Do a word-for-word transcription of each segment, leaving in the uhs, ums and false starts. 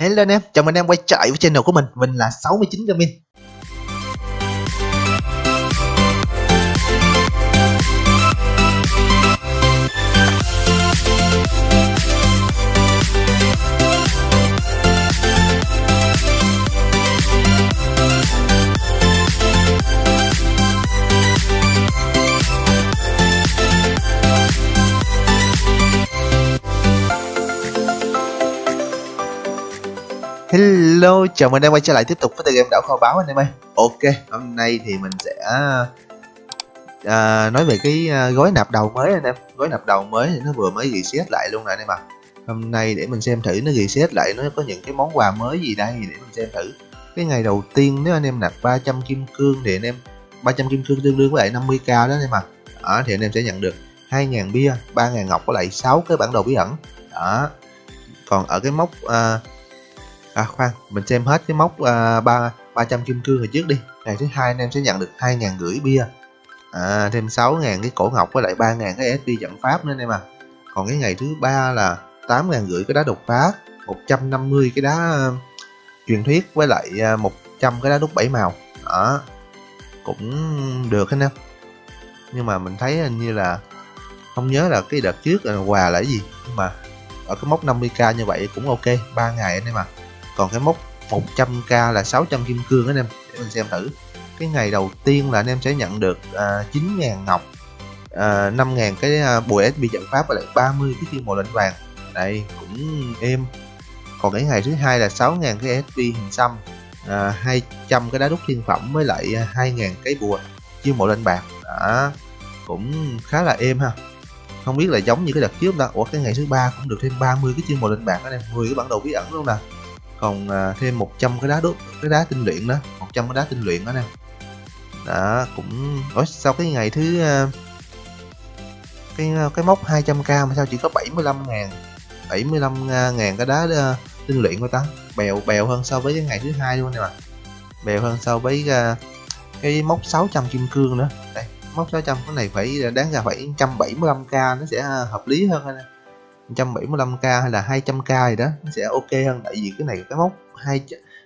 Hello anh em, chào mừng anh em quay trở lại với channel của mình. Mình là Sáu Mươi Chín Gaming. Hello, chào mừng anh em quay trở lại tiếp tục với tựa game Đảo Kho Báu anh em ơi. Ok, hôm nay thì mình sẽ à, nói về cái gói nạp đầu mới anh em. Gói nạp đầu mới thì nó vừa mới reset lại luôn nè anh em ạ. Hôm nay để mình xem thử nó reset lại nó có những cái món quà mới gì đây để mình xem thử. Cái ngày đầu tiên nếu anh em nạp ba trăm kim cương thì anh em ba trăm kim cương tương đương với lại năm mươi k đó anh em ạ. Đó, thì anh em sẽ nhận được hai nghìn bia, ba nghìn ngọc với lại sáu cái bản đồ bí ẩn. Đó. Còn ở cái mốc à, À khoan, mình xem hết cái mốc uh, ba trăm kim cương hồi trước đi. Ngày thứ hai anh em sẽ nhận được hai nghìn năm trăm bia, à, thêm sáu nghìn cái cổ ngọc với lại ba nghìn cái ét pê dẫn pháp nữa anh em à. Còn cái ngày thứ ba là tám nghìn năm trăm cái đá đột phá, một trăm năm mươi cái đá uh, truyền thuyết với lại uh, một trăm cái đá đúc bảy màu. Đó, cũng được anh em. Nhưng mà mình thấy hình như là không nhớ là cái đợt trước là quà là cái gì. Nhưng mà ở cái mốc năm mươi k như vậy cũng ok, ba ngày anh em à. Còn cái mốc một trăm k là sáu trăm kim cương anh em. Để mình xem thử. Cái ngày đầu tiên là anh em sẽ nhận được à, chín nghìn ngọc, à, năm nghìn cái à, bùi ét pê trận pháp và lại ba mươi cái thiên mộ lệnh vàng. Đây cũng êm. Còn cái ngày thứ hai là sáu nghìn cái ét pê hình xăm, à, hai trăm cái đá đúc thiên phẩm với lại hai nghìn cái bùa thiên mộ lệnh bạc. Đó, cũng khá là êm ha. Không biết là giống như cái đợt trước đó. Ủa cái ngày thứ ba cũng được thêm ba mươi cái thiên mộ lệnh bạc anh em, mười cái bản đồ bí ẩn luôn nè. Còn à, thêm một trăm cái đá đúc, cái đá tinh luyện đó, một trăm cái đá tinh luyện đó nè. Đó cũng. Ủa sau cái ngày thứ cái cái mốc hai trăm k mà sao chỉ có bảy mươi lăm nghìn bảy mươi lăm nghìn cái đá uh, tinh luyện của ta. Bèo bèo hơn so với cái ngày thứ hai luôn nè mà. Bèo hơn so với uh, cái mốc sáu trăm kim cương nữa. Đây, mốc sáu trăm cái này phải đáng ra phải một trăm bảy mươi lăm k nó sẽ hợp lý hơn anh em. một trăm bảy mươi lăm k hay là hai trăm k gì đó nó sẽ ok hơn, tại vì cái này cái mốc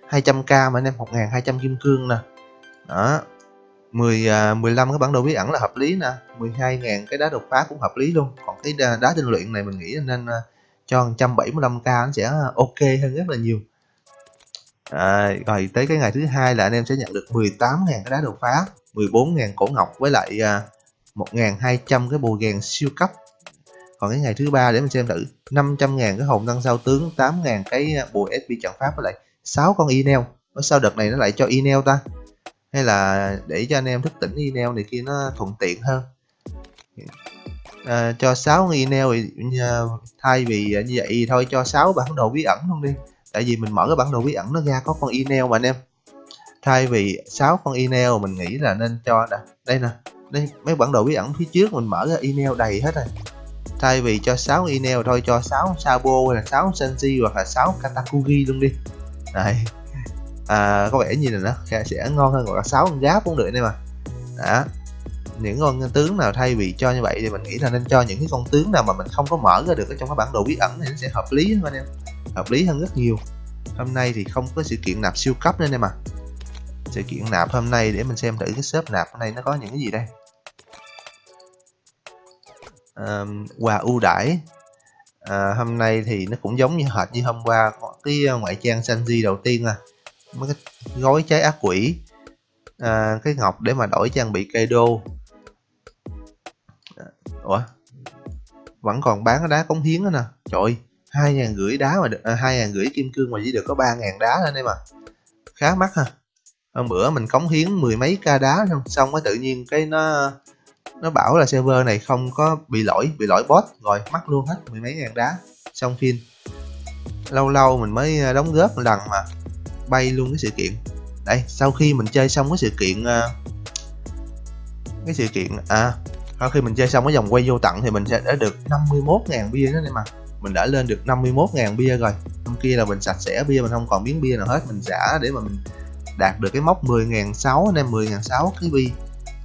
hai trăm k mà anh em, một nghìn hai trăm kim cương nè. Đó. mười, mười lăm cái bản đồ bí ẩn là hợp lý nè, mười hai nghìn cái đá đột phá cũng hợp lý luôn. Còn cái đá, đá tinh luyện này mình nghĩ nên cho một trăm bảy mươi lăm k nó sẽ ok hơn rất là nhiều. À, rồi tới cái ngày thứ hai là anh em sẽ nhận được mười tám nghìn cái đá đột phá, mười bốn nghìn cổ ngọc với lại một nghìn hai trăm cái bùa ghèn siêu cấp. Còn cái ngày thứ ba để mình xem thử, năm trăm nghìn cái hồn tăng sao tướng, tám nghìn cái bùa ét pê trận pháp với lại sáu con email. Sao đợt này nó lại cho email ta? Hay là để cho anh em thức tỉnh email này kia nó thuận tiện hơn. À, cho sáu con email thay vì như vậy thôi, cho sáu bản đồ bí ẩn luôn đi. Tại vì mình mở cái bản đồ bí ẩn nó ra có con email mà anh em. Thay vì sáu con email mình nghĩ là nên cho đây nè, đây mấy bản đồ bí ẩn phía trước mình mở ra email đầy hết rồi. Thay vì cho sáu email thôi, cho sáu Sabo hay là sáu Sanji hoặc là sáu Katakugi luôn đi. Đấy. À, có vẻ như là nó sẽ ngon hơn, gọi là sáu con giáp cũng được anh em à. Đó. Những con tướng nào thay vì cho như vậy thì mình nghĩ là nên cho những cái con tướng nào mà mình không có mở ra được ở trong cái bản đồ bí ẩn thì nó sẽ hợp lý hơn anh em. Hợp lý hơn rất nhiều. Hôm nay thì không có sự kiện nạp siêu cấp nữa anh em à. Sự kiện nạp hôm nay để mình xem thử cái shop nạp hôm nay nó có những cái gì đây. À, quà ưu đãi à, hôm nay thì nó cũng giống như hệt như hôm qua, có cái ngoại trang Sanji đầu tiên à, mấy cái gói trái ác quỷ, à, cái ngọc để mà đổi trang bị Kaido. Ủa vẫn còn bán cái đá cống hiến đó nè, trời, hai ngàn rưỡi đá mà được, hai ngàn rưỡi kim cương mà chỉ được có ba ngàn đá lên đây mà khá mắc ha. Hôm bữa mình cống hiến mười mấy ca đá xong xong cái tự nhiên cái nó nó bảo là server này không có bị lỗi, bị lỗi bot rồi mắc luôn hết mười mấy ngàn đá. Xong phim lâu lâu mình mới đóng góp một lần mà bay luôn cái sự kiện. Đây sau khi mình chơi xong cái sự kiện cái sự kiện à sau khi mình chơi xong cái vòng quay vô tận thì mình sẽ đã được năm mươi mốt nghìn bia đó nên mà mình đã lên được năm mươi mốt nghìn bia rồi. Hôm kia là mình sạch sẽ bia, mình không còn miếng bia nào hết, mình xả để mà mình đạt được cái mốc mười nghìn sáu trăm anh em, mười nghìn sáu trăm cái bia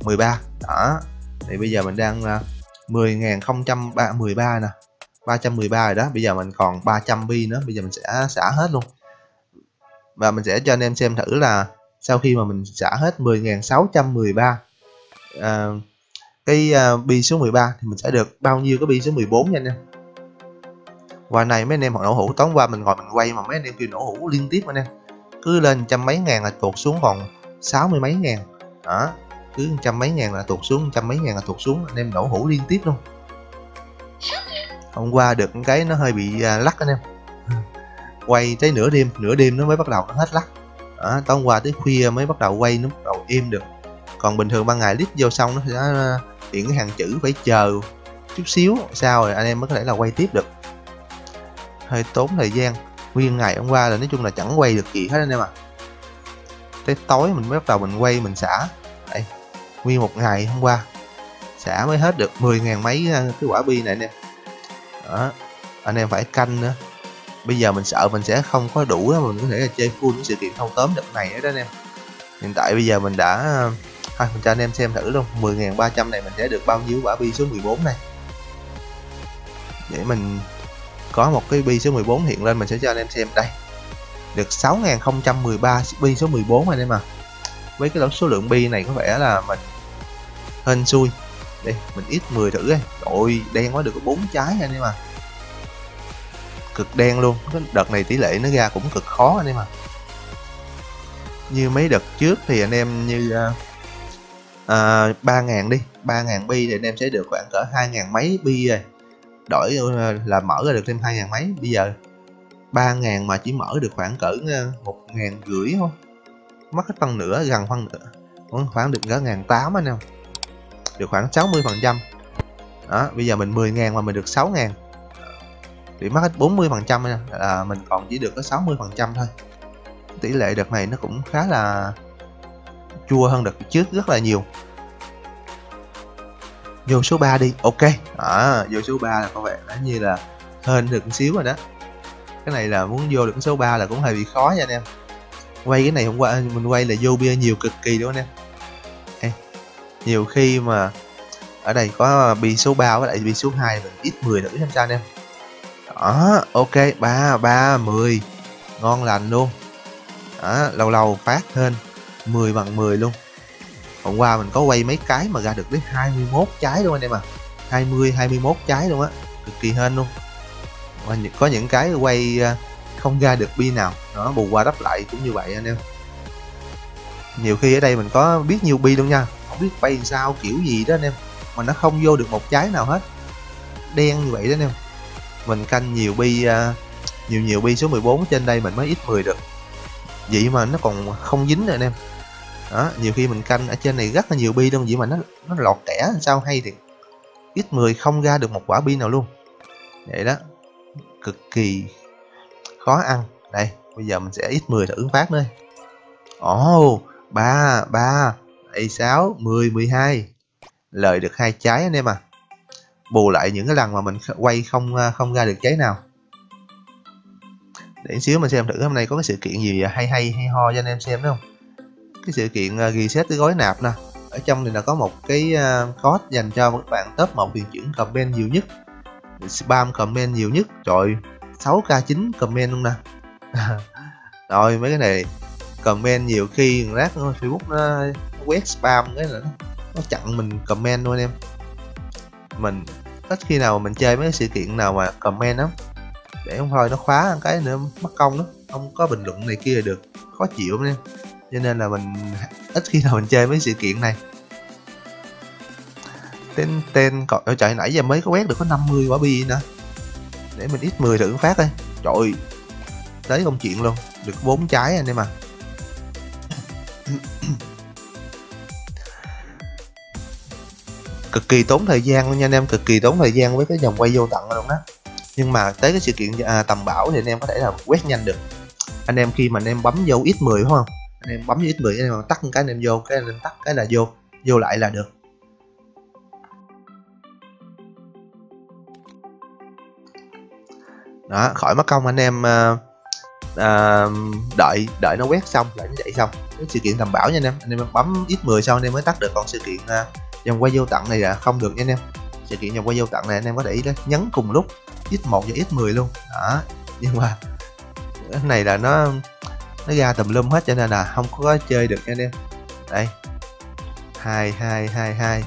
mười ba đó. Thì bây giờ mình đang mười nghìn không trăm mười ba nè, ba trăm mười ba rồi đó. Bây giờ mình còn ba trăm bi nữa, bây giờ mình sẽ xả hết luôn. và mình sẽ cho anh em xem thử là sau khi mà mình xả hết mười nghìn sáu trăm mười ba à, cái uh, bi số mười ba thì mình sẽ được bao nhiêu cái bi số mười bốn nha anh em. Qua này mấy anh em họ nổ hũ tốn qua mình ngồi mình quay mà mấy anh em kêu nổ hũ liên tiếp anh em, cứ lên trăm mấy ngàn là tuột xuống còn sáu mươi mấy ngàn đó, cứ trăm mấy ngàn là tuột xuống, trăm mấy ngàn là tuột xuống, anh em nổ hũ liên tiếp luôn. Hôm qua được cái nó hơi bị uh, lắc anh em, quay tới nửa đêm, nửa đêm nó mới bắt đầu nó hết lắc đó, tối qua tới khuya mới bắt đầu quay nó bắt đầu im được. Còn bình thường ban ngày clip vô xong nó sẽ hiện cái hàng chữ phải chờ chút xíu sao rồi anh em mới có thể là quay tiếp được, hơi tốn thời gian. Nguyên ngày hôm qua là nói chung là chẳng quay được gì hết anh em ạ. À. Tới tối mình mới bắt đầu mình quay mình xả. Đây, nguyên một ngày hôm qua xả mới hết được mười ngàn mấy cái quả bi này anh em. Đó, anh em phải canh nữa. Bây giờ mình sợ mình sẽ không có đủ đó, mình có thể là chơi full cái sự kiện thâu tóm đợt này đó anh em. Hiện tại bây giờ mình đã thôi mình cho anh em xem thử luôn, mười nghìn ba trăm này mình sẽ được bao nhiêu quả bi số mười bốn này. Để mình có một cái bi số mười bốn hiện lên mình sẽ cho anh em xem đây. Được sáu nghìn không trăm mười ba bi số mười bốn anh em à. Với cái số lượng bi này có vẻ là mình hên xui. Đây, mình ít mười thử đây. Trời ơi, đen quá được có bốn trái anh em à. Cực đen luôn. Cái đợt này tỷ lệ nó ra cũng cực khó anh em à. Như mấy đợt trước thì anh em như uh, uh, ba nghìn đi, ba nghìn bi thì anh em sẽ được khoảng cỡ hai nghìn mấy bi rồi. Đổi là mở ra được thêm hai nghìn mấy, bây giờ ba nghìn mà chỉ mở được khoảng cỡ một nghìn rưỡi thôi, mất hết phân nửa, gần phân nửa, khoảng được cả một nghìn tám trăm anh em, được khoảng sáu mươi phần trăm đó. Bây giờ mình mười nghìn mà mình được sáu nghìn thì mất hết bốn mươi phần trăm anh em, là mình còn chỉ được có sáu mươi phần trăm thôi. Tỷ lệ đợt này nó cũng khá là chua hơn đợt trước rất là nhiều. Vô số ba đi, ok. À, vô số ba là có vẻ nó như là hên được một xíu rồi đó. Cái này là muốn vô được cái số ba là cũng hơi bị khó nha anh em. Quay cái này hôm qua mình quay là vô bia nhiều cực kỳ đúng không anh em? Ê, nhiều khi mà ở đây có bi số ba với lại bi số hai mình ít mười nữa xem sao anh em. Đó, ok, ba, ba, mười. Ngon lành luôn. Đó, lâu lâu phát hên mười bằng mười luôn. Hôm qua mình có quay mấy cái mà ra được đến hai mươi mốt trái luôn anh em à, hai mươi, hai mươi mốt trái luôn á, cực kỳ hên luôn. Và có những cái quay không ra được bi nào, nó bù qua đắp lại cũng như vậy anh em. Nhiều khi ở đây mình có biết nhiều bi luôn nha, không biết quay sao kiểu gì đó anh em, mà nó không vô được một trái nào hết, đen như vậy đó anh em. Mình canh nhiều bi, nhiều nhiều bi số mười bốn trên đây mình mới ít mười được, vậy mà nó còn không dính nữa anh em. Đó, nhiều khi mình canh ở trên này rất là nhiều bi luôn, vậy mà nó nó lọt kẻ sao hay thì ít mười không ra được một quả bi nào luôn. Vậy đó, cực kỳ khó ăn. Đây, bây giờ mình sẽ ít mười thử phát nữa. Ồ, oh, ba, ba, bảy, sáu, mười, mười hai. Lời được hai trái anh em à. Bù lại những cái lần mà mình quay không không ra được trái nào. Để xíu mình xem thử hôm nay có cái sự kiện gì hay hay hay ho cho anh em xem đúng không? Cái sự kiện reset cái gói nạp nè, ở trong này là có một cái code dành cho các bạn top một thuyền trưởng comment nhiều nhất, spam comment nhiều nhất, trời sáu k chín comment luôn nè. Rồi mấy cái này comment nhiều khi lát Facebook nó quét spam cái là nó chặn mình comment luôn anh em. Mình ít khi nào mình chơi mấy cái sự kiện nào mà comment lắm, để không thôi nó khóa cái nữa mất công đó, không có bình luận này kia được, khó chịu anh em. Cho nên là mình ít khi nào mình chơi mấy sự kiện này. Tên tên cậu trời nãy giờ mới có quét được có năm mươi quả bi nữa. Để mình ít mười thử phát đây. Trời ơi, tới công chuyện luôn, được bốn trái anh em à. Cực kỳ tốn thời gian luôn nha anh em, cực kỳ tốn thời gian với cái dòng quay vô tận luôn đó. Nhưng mà tới cái sự kiện à, tầm bảo thì anh em có thể là quét nhanh được. Anh em khi mà anh em bấm vô ít mười đúng không? Anh em bấm vô ít mười, anh em tắt cái anh em vô, cái anh em tắt cái là vô, vô lại là được. Đó, khỏi mất công anh em uh, uh, đợi đợi nó quét xong, lại nó chạy xong. Cái sự kiện tầm bảo nha anh em, anh em bấm ít mười sau anh em mới tắt được. Còn sự kiện uh, vòng quay vô tận này là không được nha anh em. Sự kiện vòng quay vô tận này anh em có thể nhấn cùng lúc ít một và ít mười luôn. Đó, nhưng mà cái này là nó nó ra tùm lum hết, cho nên là không có chơi được nha anh em. Đây hai hai hai hai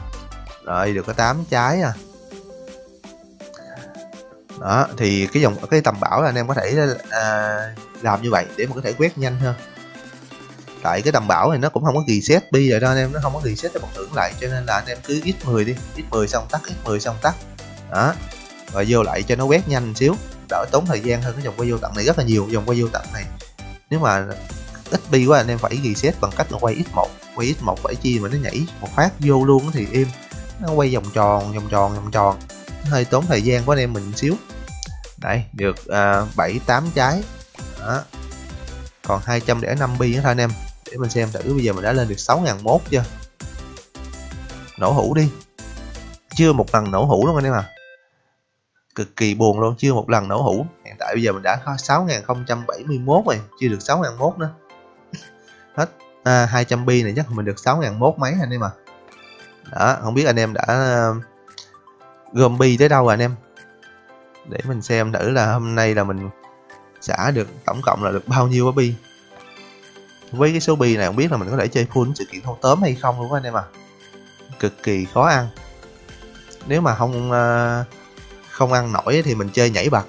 rồi được có tám trái à. Đó thì cái dòng cái tầm bảo là anh em có thể à, làm như vậy để mà có thể quét nhanh hơn, tại cái tầm bảo này nó cũng không có reset bi rồi đó anh em, nó không có reset cho bằng tưởng lại, cho nên là anh em cứ x mười đi, x mười xong tắt, x mười xong tắt đó rồi vô lại cho nó quét nhanh xíu, đỡ tốn thời gian hơn. Cái dòng quay vô tận này rất là nhiều, dòng quay vô tận này nếu mà ít bi quá anh em phải reset bằng cách là quay x một, quay x một phải chi mà nó nhảy một phát vô luôn thì im, nó quay vòng tròn vòng tròn vòng tròn, nó hơi tốn thời gian của anh em mình xíu. Đây được bảy tám trái đó. Còn hai trăm lẻ năm bi nữa thôi anh em, để mình xem thử bây giờ mình đã lên được sáu nghìn không trăm mốt chưa. Nổ hũ đi, chưa một lần nổ hũ luôn anh em à, cực kỳ buồn luôn, chưa một lần nổ hũ. Hiện tại bây giờ mình đã có sáu nghìn không trăm bảy mươi mốt rồi, chưa được sáu nghìn không trăm mốt nữa hết. À, hai trăm bi này chắc mình được sáu nghìn không trăm mốt mấy anh em à. Đó, không biết anh em đã gom bi tới đâu rồi anh em, để mình xem thử là hôm nay là mình xả được tổng cộng là được bao nhiêu bi. Với cái số bi này không biết là mình có thể chơi full sự kiện thâu tóm hay không luôn anh em à, cực kỳ khó ăn. Nếu mà không không ăn nổi thì mình chơi nhảy bậc,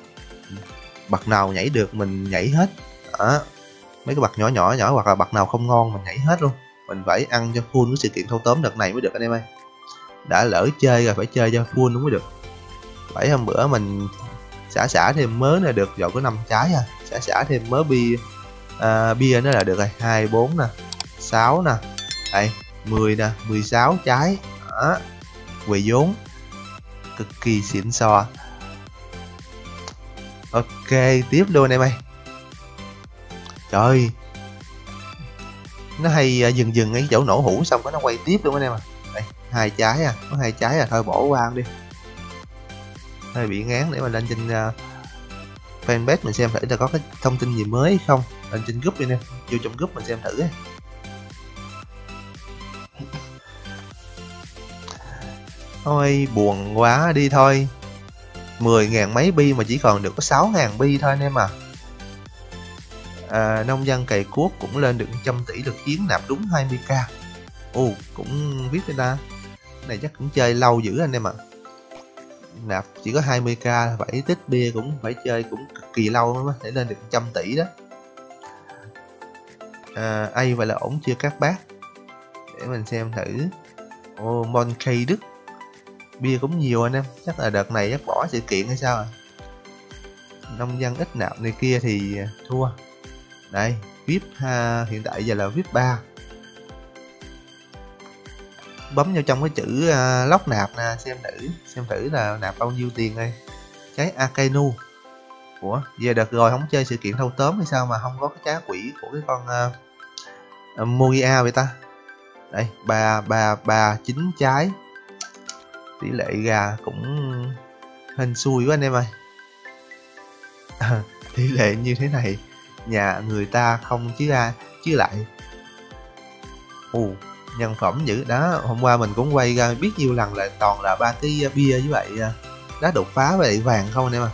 bậc nào nhảy được mình nhảy hết. Đó, mấy cái bậc nhỏ nhỏ nhỏ hoặc là bậc nào không ngon mình nhảy hết luôn, mình phải ăn cho full cái sự kiện thâu tóm đợt này mới được anh em ơi. Đã lỡ chơi rồi phải chơi cho full đúng mới được. Phải hôm bữa mình xả xả thêm mớ là được rồi, có năm trái à, xả xả thêm mớ bia à, bia nó là được rồi, hai bốn nè, sáu nè, đây mười nè, mười sáu trái đó, quỳ vốn cực kỳ xịn sò. Ok tiếp luôn em ơi. Trời, nó hay dừng dừng ngay chỗ nổ hũ xong cái nó quay tiếp luôn anh em à. Đây hai trái à, có hai trái à, thôi bỏ qua đi, hơi bị ngán. Để mà lên trên uh, fanpage mình xem thử là có cái thông tin gì mới không, lên trên group đi nè, vô trong group mình xem thử ấy. Thôi buồn quá đi thôi, mười nghìn mấy bi mà chỉ còn được có sáu nghìn bi thôi anh em à. À nông dân cày cuốc cũng lên được một trăm tỷ được chiến nạp đúng hai mươi k. Ồ cũng biết người ta cái này chắc cũng chơi lâu dữ anh em ạ. À, nạp chỉ có hai mươi k phải tích bia, cũng phải chơi cũng cực kỳ lâu mới để lên được một trăm tỷ đó. À, ai vậy là ổn chưa các bác, để mình xem thử. Ô Monkey D bia cũng nhiều anh em, chắc là đợt này chắc bỏ sự kiện hay sao. À, nông dân ít nạp này kia thì thua. Đây vip ha, hiện tại giờ là vip ba. Bấm vào trong cái chữ uh, lóc nạp nè, xem thử xem thử là nạp bao nhiêu tiền đây. Trái Akainu của giờ đợt rồi không chơi sự kiện thâu tóm hay sao mà không có cái trái quỷ của cái con uh, uh, Mugia vậy ta. Đây ba ba ba chín trái, tỷ lệ gà cũng hên xui quá anh em ơi. À, tỷ lệ như thế này nhà người ta không chứ ra chứ lại. Ồ nhân phẩm dữ đó, hôm qua mình cũng quay ra biết nhiều lần là toàn là ba cái bia với lại đá đột phá với lại vàng không anh em à,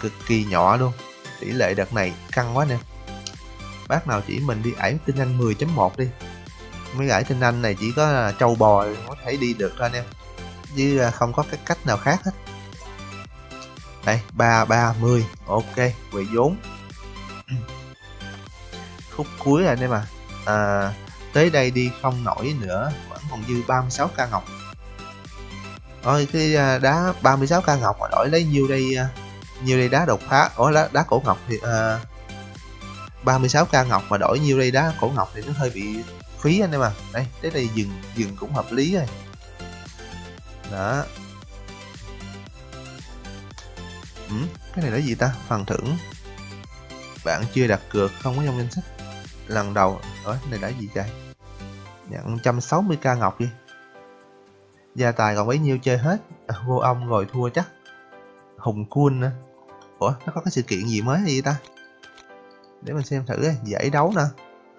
cực kỳ nhỏ luôn. Tỷ lệ đợt này căng quá nè, bác nào chỉ mình đi ải tinh anh mười chấm một đi, mấy ải tinh anh này chỉ có trâu bò có thể đi được thôi anh em, chứ không có cái cách nào khác hết. Đây ba ba mươi ok về vốn. Khúc cuối anh em à. À tới đây đi không nổi nữa, vẫn còn dư ba mươi sáu k ngọc. Ôi cái đá ba mươi sáu k ngọc mà đổi lấy nhiêu đây, nhiêu đây đá đột phá, ủa đá, đá cổ ngọc thì à, ba mươi sáu k ngọc mà đổi nhiêu đây đá cổ ngọc thì nó hơi bị phí anh em à. Đây tới đây dừng dừng cũng hợp lý rồi đó. Ừ, cái này là gì ta, phần thưởng bạn chưa đặt cược không có trong danh sách lần đầu. Ủa này đã gì trời, nhận một trăm sáu mươi k ngọc đi, gia tài còn bấy nhiêu chơi hết. À, vô ông rồi thua chắc. Hùng Kun nữa, ủa nó có cái sự kiện gì mới gì ta, để mình xem thử. Giải đấu nè,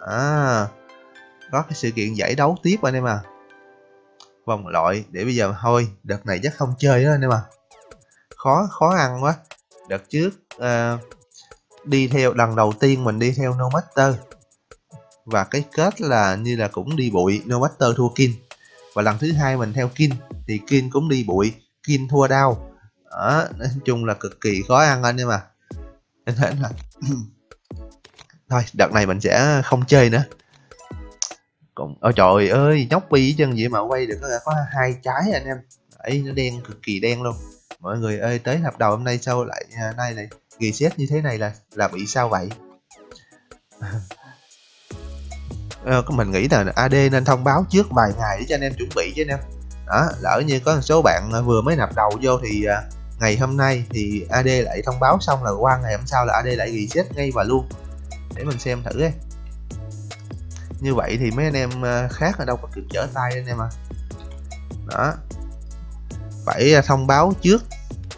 à có cái sự kiện giải đấu tiếp anh em à, vòng loại. Để bây giờ thôi đợt này chắc không chơi đó anh em à, khó khó ăn quá. Đợt trước uh, đi theo, lần đầu tiên mình đi theo No Matter, và cái kết là như là cũng đi bụi, No Matter thua Kin. Và lần thứ hai mình theo Kin thì Kin cũng đi bụi, Kin thua đau. Đó, nói chung là cực kỳ khó ăn anh em mà. Nên thế là thôi đợt này mình sẽ không chơi nữa. Còn ôi trời ơi, nhóc bi chân vậy mà quay được có hai trái anh em. Đấy, nó đen, cực kỳ đen luôn. Mọi người ơi, tới hợp đầu hôm nay sao lại à, nay này reset như thế này là là bị sao vậy? À, mình nghĩ là a đê nên thông báo trước vài ngày để cho anh em chuẩn bị chứ anh em. Đó, lỡ như có một số bạn vừa mới nạp đầu vô thì à, ngày hôm nay thì a đê lại thông báo xong là qua ngày hôm sau là a đê lại reset ngay và luôn. Để mình xem thử ấy. Như vậy thì mấy anh em khác ở đâu có kịp trở tay anh em à. Đó, phải thông báo trước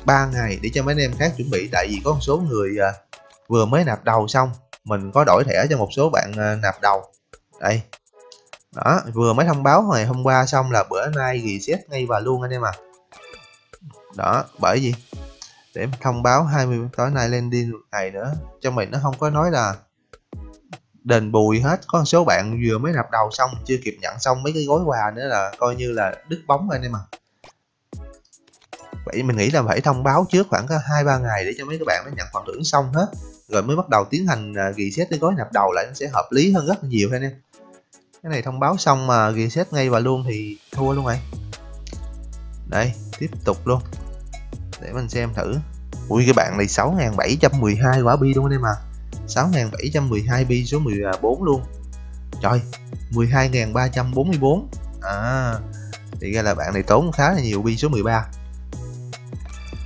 ba ngày để cho mấy anh em khác chuẩn bị, tại vì có một số người vừa mới nạp đầu xong, mình có đổi thẻ cho một số bạn nạp đầu đây. Đó, vừa mới thông báo ngày hôm qua xong là bữa nay reset ngay và luôn anh em à. Đó, bởi vì để thông báo hai mươi tối nay lên đi ngày nữa cho mình, nó không có nói là đền bù hết. Có một số bạn vừa mới nạp đầu xong chưa kịp nhận xong mấy cái gói quà nữa là coi như là đứt bóng anh em à. Vậy mình nghĩ là phải thông báo trước khoảng hai ba ngày để cho mấy các bạn nó nhận phần thưởng xong hết rồi mới bắt đầu tiến hành reset cái gói nạp đầu lại, nó sẽ hợp lý hơn rất nhiều anh em. Cái này thông báo xong mà reset ngay và luôn thì thua luôn rồi. Đây, tiếp tục luôn. Để mình xem thử. Ui, cái bạn này sáu nghìn bảy trăm mười hai quả bi luôn anh em à. sáu nghìn bảy trăm mười hai bi số mười bốn luôn. Trời, mười hai nghìn ba trăm bốn mươi bốn. À, thì ra là bạn này tốn khá là nhiều bi số mười ba.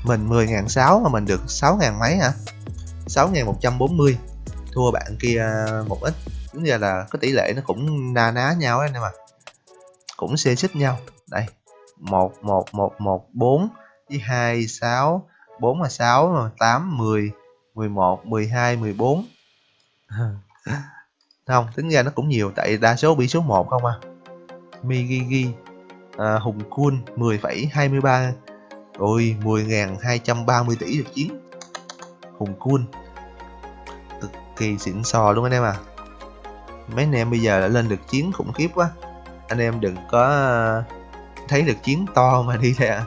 Mình mười nghìn sáu trăm mà mình được sáu nghìn mấy hả? sáu nghìn một trăm bốn mươi. Thua bạn kia một ít. Đúng ra là cái tỷ lệ nó cũng na ná nhau anh em ạ. Cũng xê xích nhau. Đây, một, một, một, một, bốn với hai, sáu, bốn là sáu, tám, mười, mười một, mười hai, mười bốn. Không, tính ra nó cũng nhiều, tại đa số bị số một không à. Migigi, à, Hùng Kun mười phẩy hai mươi ba. Ôi, mười nghìn hai trăm ba mươi tỷ được chiến. Hùng Kun cực kỳ xịn sò luôn anh em à. Mấy anh em bây giờ đã lên được chiến khủng khiếp quá. Anh em đừng có thấy được chiến to mà đi theo,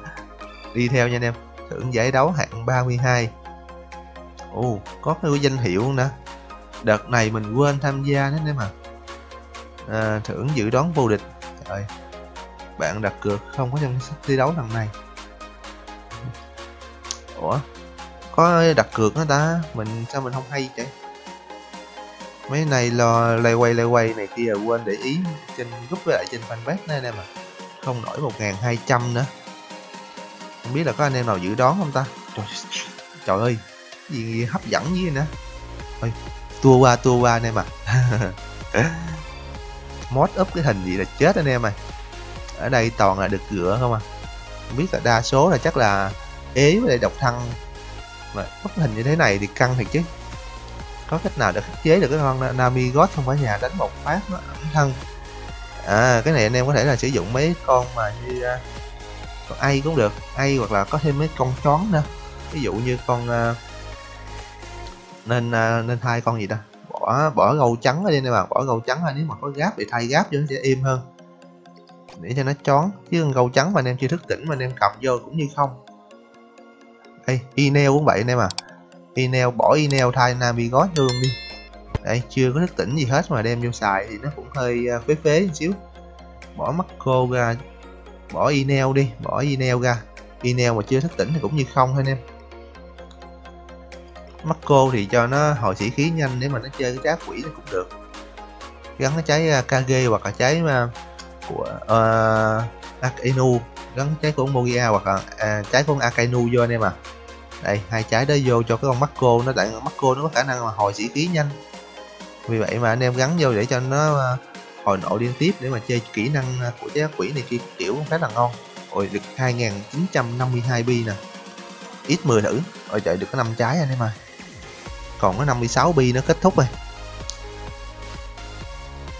đi theo nha anh em. Thưởng giải đấu hạng ba mươi hai. Ồ, có cái danh hiệu nữa. Đợt này mình quên tham gia đấy anh em à. À, thưởng dự đoán vô địch. Trời, bạn đặt cược không có danh sách thi đấu lần này. Ủa, có đặt cược đó ta, mình sao mình không hay vậy? Mấy này lo lay quay lay quay này kia quên để ý trên group với lại trên fanpage nè anh em à. Không nổi một nghìn hai trăm nữa. Không biết là có anh em nào dự đoán không ta. Trời, trời ơi, gì hấp dẫn với nữa. Ôi, tua qua tua qua anh em à. Mod up cái hình gì là chết anh em à. Ở đây toàn là được gựa không à. Không biết là đa số là chắc là ế với lại độc thân mà bức hình như thế này thì căng thiệt chứ. Có cách nào để khắc chế được cái con Nami God không? Phải nhà đánh một phát nó ẩm thân à. Cái này anh em có thể là sử dụng mấy con mà như uh, con ai cũng được, ai hoặc là có thêm mấy con chón nữa, ví dụ như con uh, nên uh, nên thay con gì ta, bỏ bỏ gầu trắng ở đây nè, mà bỏ gầu trắng ra, nếu mà có gáp thì thay gáp cho nó sẽ im hơn để cho nó chón, chứ gầu trắng mà anh em chưa thức tỉnh mà anh em cầm vô cũng như không. Đây, Inel cũng vậy anh em à. Inel, bỏ Inel thay Nami God luôn đi. Đây, chưa có thức tỉnh gì hết mà đem vô xài thì nó cũng hơi phế phế một xíu. Bỏ Marco ra, bỏ Inel đi, bỏ Inel ra. Inel mà chưa thức tỉnh thì cũng như không thôi anh em. Marco thì cho nó hồi sĩ khí nhanh để mà nó chơi cái trái quỷ thì cũng được. Gắn cái trái Kage hoặc là trái của uh, Akainu, gắn trái của Mugia hoặc là à, trái của Akainu vô anh em à. Đây, hai trái đó vô cho cái con Marco, nó tại Marco nó có khả năng mà hồi sĩ khí nhanh. Vì vậy mà anh em gắn vô để cho nó hồi nộ liên tiếp để mà chơi kỹ năng của trái quỷ này kia kiểu cũng khá là ngon. Ôi, được hai nghìn chín trăm năm mươi hai bi nè. Ít mười thử. Ôi trời, được có năm trái anh em à. Còn có năm mươi sáu bi nó kết thúc rồi.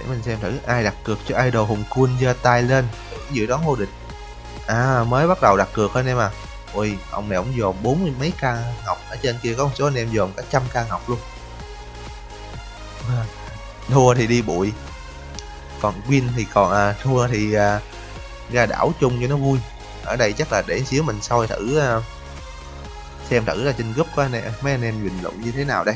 Để mình xem thử ai đặt cược cho idol Hùng Kun giơ tay lên dự đoán vô địch. À, mới bắt đầu đặt cược thôi anh em à. Ui, ông này ổng dồn bốn mươi mấy ca ngọc, ở trên kia có một số anh em dồn cả trăm ca ngọc luôn. thua thì đi bụi, còn win thì còn à, thua thì à, ra đảo chung cho nó vui. Ở đây chắc là để xíu mình soi thử, à, xem thử là trên group này mấy anh em bình luận như thế nào đây.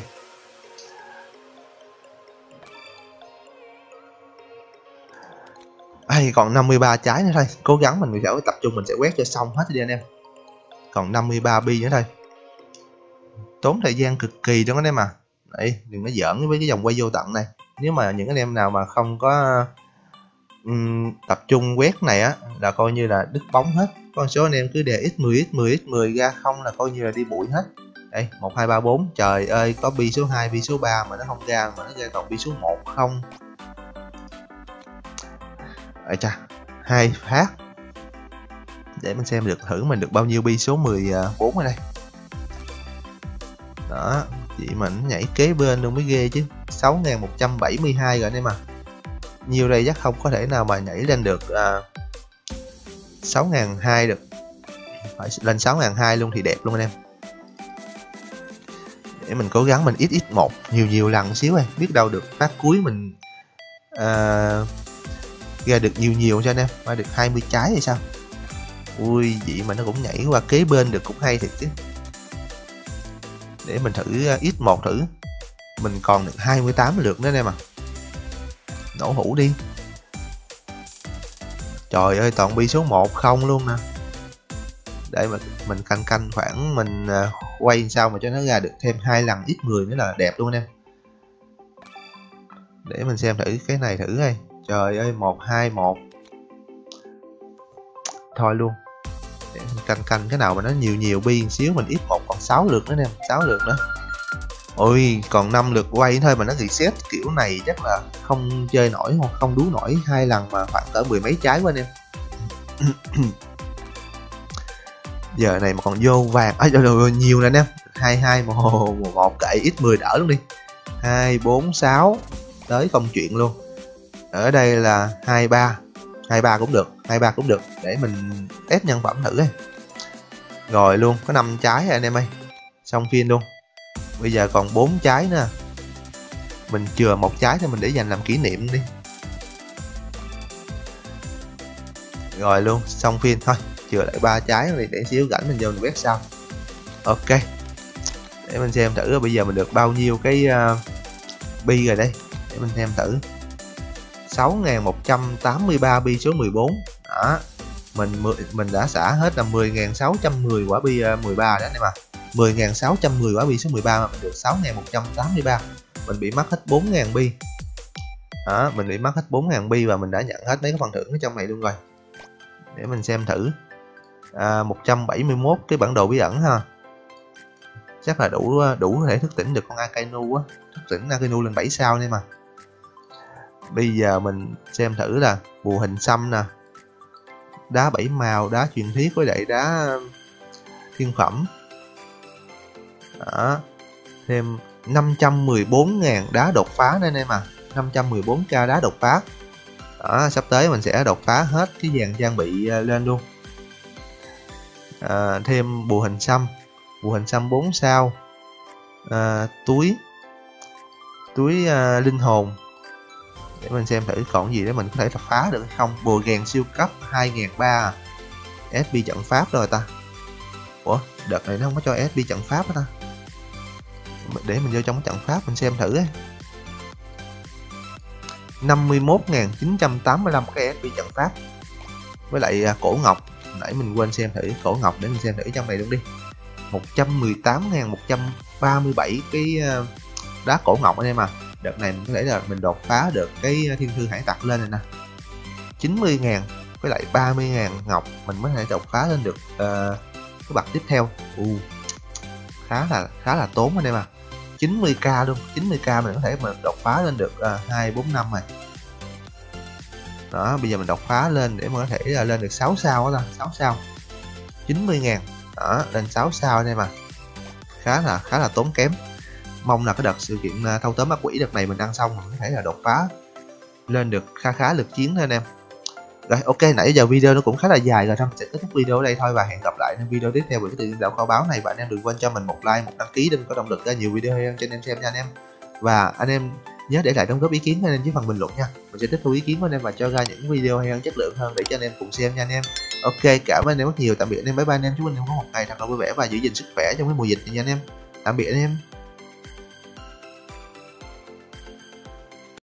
Hay còn năm mươi ba trái nữa thôi, cố gắng mình phải tập trung, mình sẽ quét cho xong hết đi anh em. Còn năm mươi ba bi nữa thôi, tốn thời gian cực kỳ đó anh em à. Đấy, đừng có giỡn với cái dòng quay vô tận này. Nếu mà những anh em nào mà không có um, tập trung quét này á là coi như là đứt bóng hết. Con số anh em cứ để x mười x mười x mười ra không là coi như là đi bụi hết. Đây, một hai ba bốn, trời ơi, có bi số hai, bi số ba mà nó không ra, mà nó ra toàn bi số một không. Ây cha, hai phát. Để mình xem được thử mình được bao nhiêu bi số mười bốn ở đây. Đó, chị mình nhảy kế bên luôn mới ghê chứ. Sáu nghìn một trăm bảy mươi hai rồi anh em à. Nhiều đây chắc không có thể nào mà nhảy lên được à, sáu nghìn hai trăm được. Phải lên sáu nghìn hai trăm luôn thì đẹp luôn anh em. Để mình cố gắng mình ít ít một nhiều nhiều lần xíu em. Biết đâu được phát cuối mình à, ra được nhiều nhiều cho anh em, mà được hai mươi trái hay sao. Ui, vậy mà nó cũng nhảy qua kế bên được, cũng hay thiệt chứ. Để mình thử x một thử. Mình còn được hai mươi tám lượt nữa em à. Nổ hũ đi. Trời ơi, toàn bi số một không luôn nè. Để mà mình canh canh khoảng mình quay sao mà cho nó ra được thêm hai lần x mười nữa là đẹp luôn em. Để mình xem thử cái này thử đây. Trời ơi, một hai một. Thôi luôn. Để mình canh canh cái nào mà nó nhiều nhiều bi xíu. Mình ít một còn sáu lượt nữa nè, sáu lượt nữa. Ôi, còn năm lượt quay thôi mà nó reset kiểu này chắc là không chơi nổi hoặc không đú nổi hai lần mà khoảng cỡ mười mấy trái quá anh em. Giờ này mà còn vô vàng ấy, à, nhiều nè anh em. Hai hai một một cậy x mười đỡ luôn đi. Hai bốn sáu tới công chuyện luôn. Ở đây là hai ba hai ba cũng được, hai ba cũng được. Để mình test nhân phẩm thử ấy. Rồi luôn, có năm trái anh em ơi. Xong phiên luôn. Bây giờ còn bốn trái nữa. Mình chừa một trái thì mình để dành làm kỷ niệm đi. Rồi luôn, xong phiên thôi. Chừa lại ba trái thì để xíu rảnh mình vô mình quét sau. Ok. Để mình xem thử bây giờ mình được bao nhiêu cái uh, bi rồi đây. Để mình xem thử. Sáu nghìn một trăm tám mươi ba bi số mười bốn. Đó. Mình mình đã xả hết là mười nghìn sáu trăm mười quả bi mười ba đó anh em ạ. mười nghìn sáu trăm mười quả bi số mười ba mà mình được sáu nghìn một trăm tám mươi ba. Mình bị mắc hết bốn nghìn bi. Đó, mình bị mắc hết bốn nghìn bi và mình đã nhận hết mấy cái phần thưởng ở trong này luôn rồi. Để mình xem thử. À, một trăm bảy mươi mốt cái bản đồ bí ẩn ha. Chắc là đủ đủ có thể thức tỉnh được con Akainu á. Thức tỉnh Akainu lên bảy sao nên mà. Bây giờ mình xem thử là bùa hình xăm nè, đá bảy màu, đá truyền thuyết với lại đá thiên phẩm. Đó, thêm năm trăm mười bốn nghìn đá đột phá đây em à, năm trăm mười bốn k đá đột phá. Đó, sắp tới mình sẽ đột phá hết cái dàn trang bị lên luôn. À, thêm bùa hình xăm, bùa hình xăm bốn sao, à, túi túi à, linh hồn. Để mình xem thử còn gì để mình có thể đập phá được hay không. Bùa rèn siêu cấp hai nghìn ba trăm ét pê trận pháp rồi ta. Ủa, đợt này nó không có cho ét pê trận pháp đó ta. Để mình vô trong cái trận pháp mình xem thử ấy. năm mươi mốt nghìn chín trăm tám mươi lăm cái ét pê trận pháp. Với lại cổ ngọc, nãy mình quên xem thử cổ ngọc, để mình xem thử trong này luôn đi. Một trăm mười tám nghìn một trăm ba mươi bảy cái đá cổ ngọc anh em à. Đợt này mình có thể là mình đột phá được cái thiên thư hải tặc lên này nè. Chín mươi nghìn với lại ba mươi nghìn ngọc mình mới thể đột phá lên được uh, cái bậc tiếp theo. uh, khá là khá là tốn anh em à. Chín mươi k luôn, chín mươi k mình có thể mình đột phá lên được uh, hai bốn năm này. Đó, bây giờ mình đột phá lên để mà có thể là lên được sáu sao đó ta, sáu sao. Chín mươi nghìn đó, lên sáu sao anh em à. Khá là khá là tốn kém. Mong là cái đợt sự kiện thâu tóm ác quỷ đợt này mình ăn xong mình có thể là đột phá lên được khá khá lực chiến thôi anh em. Rồi, ok, nãy giờ video nó cũng khá là dài rồi, mình sẽ kết thúc video ở đây thôi và hẹn gặp lại trong video tiếp theo về cái tự đảo kho báu này. Và anh em đừng quên cho mình một like, một đăng ký để mình có động lực ra nhiều video hơn cho anh em xem nha anh em. Và anh em Nhớ để lại đóng góp ý kiến của anh em dưới phần bình luận nha. Mình sẽ tiếp thu ý kiến của anh em và cho ra những video hay hơn, chất lượng hơn để cho anh em cùng xem nha anh em. Ok, cảm ơn anh em rất nhiều. Tạm biệt anh em, bye bye anh em. Chúc anh em có một ngày thật là vui vẻ và giữ gìn sức khỏe trong cái mùa dịch này nha anh em. Tạm biệt anh em.